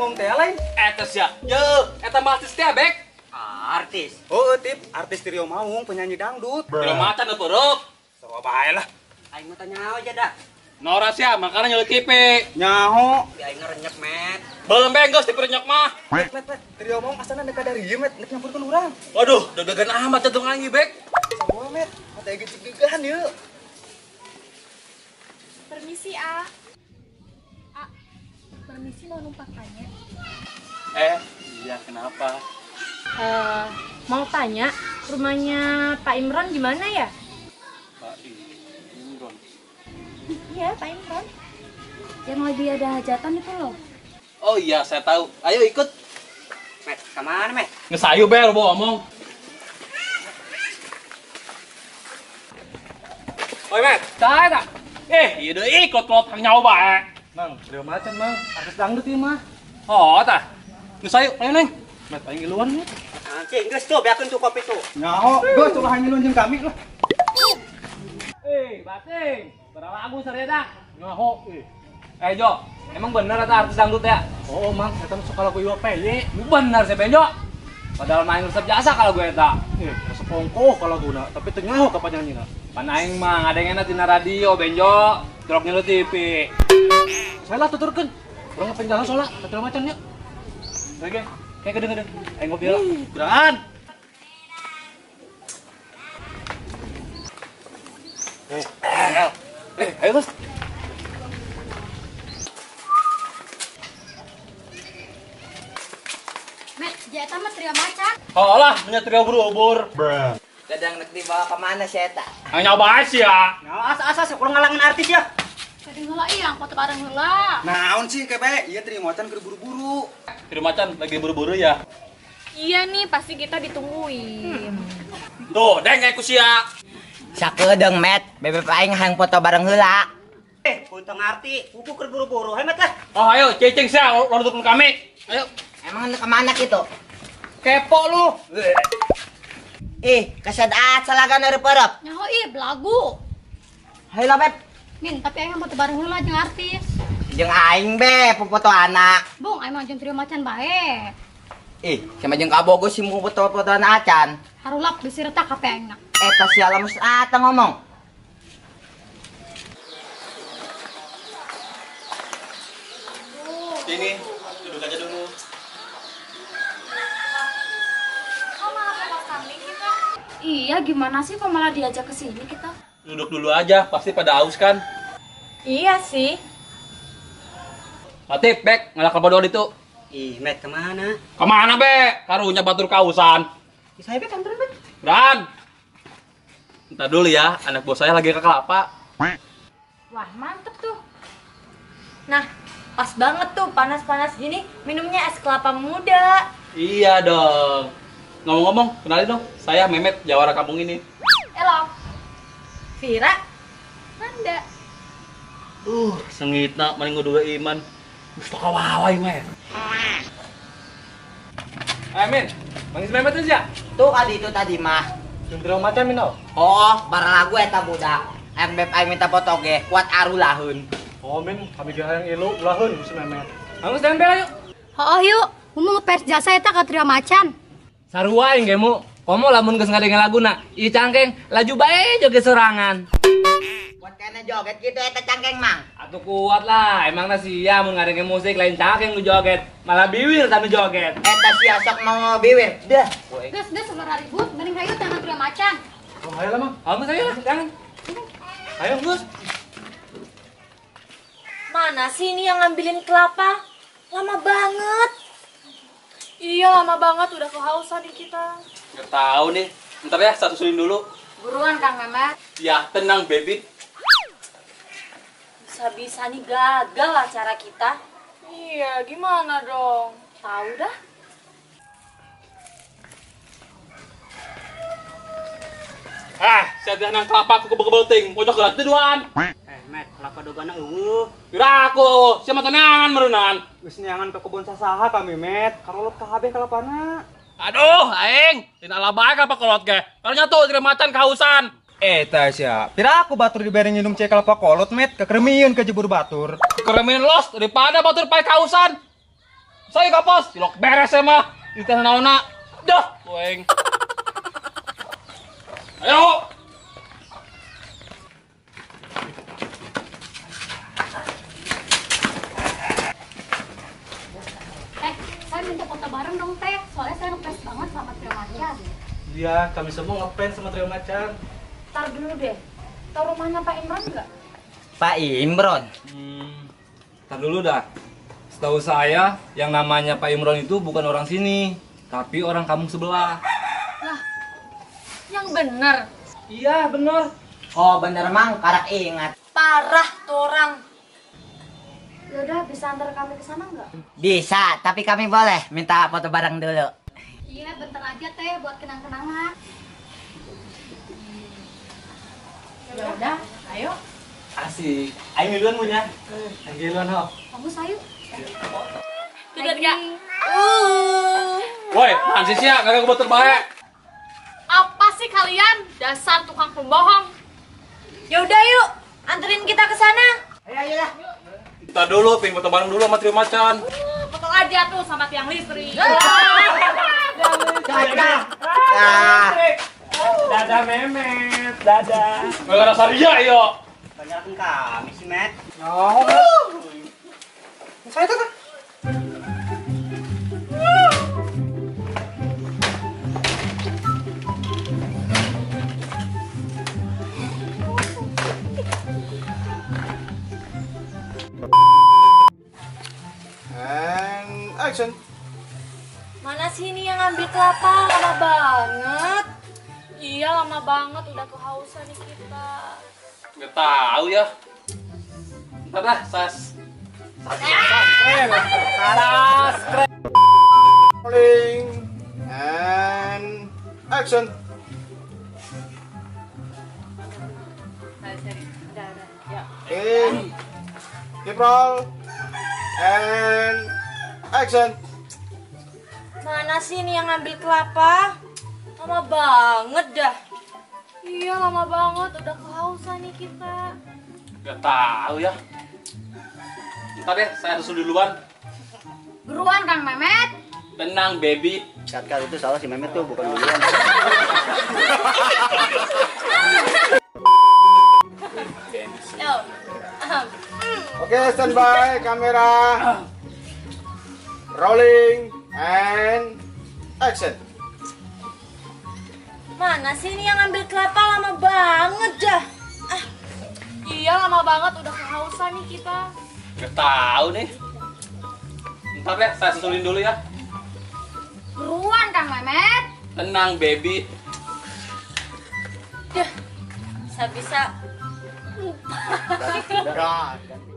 ngomong teh lain. Etes ya. Yo, eta mah artis teh bek. Artis. Oh, tip artis Trio Maung penyanyi dangdut. Trio Macan eueuh. Saha bae lah. Aing mah tanyaho aja dah. Noras ya, makanya nyeluk tipe. Nyaho. Di aing renyek met. Belum bengkos diperenyek mah. Met. Trio Maung asalna dekat dari ieu met, nek nyampurkeun urang. Waduh, deg-degan amat teh tong anjing bek. Saha met? Mata ge deg-degan yeuh. Permisi, A. A, permisi mau numpang tanya. Iya kenapa? Mau tanya, rumahnya Pak Imron gimana ya? Pak Imron? Iya, Pak Imron. Yang lagi ada hajatan itu loh. Oh iya, saya tahu. Ayo ikut. Met, kemana, Met? Ngesayu, Bel, bawa omong. Oi, Met. Dah. Iya deh, ikut ngelotang nyawa bae. Mang, Trio Macan, Mang. Artis dangdut ieu mah. Oh, tah. Geus ayo, ayo Neng. Met aing ngiluan nih. Anjing, geus tuh biakeun tuh kopi tuh. Nyaho, geus ulah ngiluan jeung kami lah. Bating. Bara lagu sareut dah. Nyaho euy. Jo, emang bener eta artis dangdut ya? Oh, Mang, eta suka lagu Iwa Peye. Bener sih, Benjo. Padahal main resep jasa kalau gue eta. Resep pongkoh kalau guna, tapi teu nyaho ka panyanyinya. Pan aing Mang, ada yang enak tina radio, Benjo, drognya lu TV. Saya lah tuturkan, orang penjara soalnya, satu macamnya. Oke, kayak gede-gede, aing ngopi lah. Geraan! Ayo terus. Met, jatah mah Trio Macan. Oh lah, punya Trio Berubur. Kadang nek dibawa kemana sih eta? Nyoba sih ya. Nah, asa-asa kurang ngalangan artis ya. Kadang heula ilang foto bareng heula. Naon sih kebe? Ieu Trio Macan keur buru-buru. Trio Macan lagi buru-buru ya. Iya nih, pasti kita ditungguin. Tuh, deng aku sia. Sakedeung Met, bebep aing hang foto bareng heula. Untung arti, kuku keur buru-buru. Hemet lah. Oh, ayo cicing sia, lorotkeun kami. Ayo. Emang ke mana kitu? Kepo lu. Kasadaan salagan dari perap. Nyaho belagu. Hai lah Beb. Min, tapi aing foto bareng heula jeung artis. Jeung aing Beb, foto anak. Bung, aing mah jeung Trio Macan bae. Sama jeung kabogo sih mau foto-foto anak Acan. Harulap bisi retak ka aingna. Eta sial mah ata ngomong. Sini, duduk aja dulu. Iya, gimana sih kok malah diajak ke sini kita? Duduk dulu aja, pasti pada haus kan? Iya sih. Latif, Bek, ngelak kelbodor itu. Met, kemana? Kemana, Bek? Karunya batur kausan. Saya, Bek, anterin, Bek. Dan! Ntar dulu ya, anak bos saya lagi ke kelapa. Wah, mantep tuh. Nah, pas banget tuh, panas-panas gini, minumnya es kelapa muda. Iya dong. Ngomong-ngomong, kenalin dong, saya Mehmet, jawara kampung ini. Elok, Vira, Nanda. Sengitna, mending dua iman. Mustaka wawai, Meh. Ayo, Min, manggis Mehmet tuh ya? Tuh, kali itu tadi, mah. Jumlah macam, Min, oh? Oh, barang lagu eta budak. Mbep, ayo minta foto, ge, kuat aru lahun. Oh, Min, kami gaya yang ilu, lahun, si Mehmet. Anggus tempel, ayo. Oh, yuk, mau ngepers jasa eta ke Trio Macan. Sarua yang kamu, kamu lamun geus ngadengen laguna, ieu cangkeng laju bae joget sorangan. Kuat kana joget kitu eta cangkeng Mang. Atuh kuat lah, emangna sia mun ngadengen musik lain cangkeng lu joget, malah biwir tanu joget. Eta sia sok mau biwir. Dah. Geus sabar ribut, mending hayu teh Trio Macan. Oh, hayu lah Mang. Hayu saya lah, jangan. Hayu Gus. Mana sih ini yang ngambilin kelapa? Lama banget. Iya, lama banget. Udah kehausan nih kita. Nggak tahu nih. Bentar ya, saya susulin dulu. Buruan, Kang Mehmet. Ya, tenang, baby. Bisa-bisa nih gagal acara kita. Iya, gimana dong? Tahu dah. Saya bilang kelapa, aku kebel-kebeling. Pojok gelas tuduan. Met, kelapa dogana eueuh. Yura aku, sia mah tenangan meureunan. Geus nyangan ka kebon sasaha kami, Met. Karolot ka habeh kelapana. Aduh, aing, tina laba kelapa kolot ge. Karenya tuh Trio Macan kausan. Eta sia, pira aku batur diberi minum cai kelapa kolot, Met, kekeremieun ke jebur batur. Kekeremieun los daripada batur pae kausan. saya kapas silok beres emah ya, itu naona dah weng ayo saya minta foto bareng dong teh soalnya saya ngefans banget sama Trio Macan. Iya kami semua ngefans sama Trio Macan. Tar dulu deh, tau rumahnya Pak Imron nggak? Pak Imron? Tar dulu dah. Setahu saya, yang namanya Pak Imron itu bukan orang sini, tapi orang kampung sebelah. Lah, yang bener? Iya, bener. Oh, bener mang, karak ingat. Parah tuh orang. Yaudah, bisa antar kami ke sana nggak? Bisa, tapi kami boleh minta foto bareng dulu. Iya, bentar aja teh, buat kenang-kenangan. Yaudah, ayo. Asik. Ayo duluan punya. Ayo duluan, ho. Kamu sayur. Sudah enggak? Woi, hansisnya kagak kebut terbaik. Apa sih kalian? Dasar tukang pembohong. Ya udah yuk, anterin kita ke sana. Ayo lah. Kita dulu pengen foto bareng dulu sama Trio Macan. Foto aja tuh sama tiang listrik. Dadah. Dadah Memet, dadah. Enggak ada saria yuk. Banyak kami sih, Met. Saya tuh and action. Mana sih ini yang ngambil kelapa? Lama banget. Iya lama banget, udah kehausan nih kita. Nggak tahu ya. Ntar dah, sas. Rolling and action. In April and action. Mana sih ini yang ngambil kelapa? Lama banget dah. Iya lama banget, udah kehausan nih kita. Nggak tahu ya. Ntar deh, saya susul duluan. Buruan Kang Memet. Tenang, baby. Kata itu salah si Memet tuh, bukan duluan. Oke, standby kamera. Rolling and action. Mana sih ini yang ambil kelapa lama banget dah? Ah, iya lama banget, udah kehausan nih kita. Nggak tahu nih. Ntar deh, saya susulin dulu ya. Buruan Kang Memet. Tenang, baby. Duh, saya bisa lupa.